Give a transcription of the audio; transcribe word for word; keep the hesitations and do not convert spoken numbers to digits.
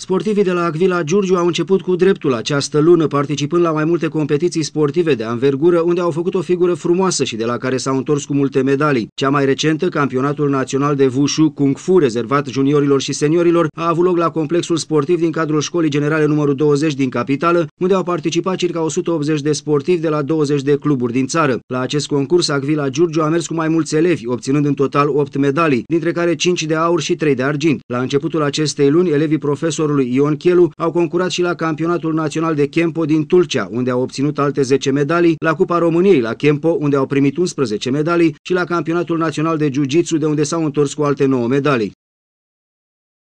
Sportivii de la Acvila Giurgiu au început cu dreptul această lună, participând la mai multe competiții sportive de anvergură, unde au făcut o figură frumoasă și de la care s-au întors cu multe medalii. Cea mai recentă, campionatul național de Wushu Kung Fu, rezervat juniorilor și seniorilor, a avut loc la complexul sportiv din cadrul Școlii Generale numărul douăzeci din capitală, unde au participat circa o sută optzeci de sportivi de la douăzeci de cluburi din țară. La acest concurs, Acvila Giurgiu a mers cu mai mulți elevi, obținând în total opt medalii, dintre care cinci de aur și trei de argint. La începutul acestei luni, elevii profesori lui Ion Chelu au concurat și la campionatul național de Kempo din Tulcea, unde au obținut alte zece medalii, la Cupa României la Kempo, unde au primit unsprezece medalii, și la campionatul național de Jiu-Jitsu, de unde s-au întors cu alte nouă medalii.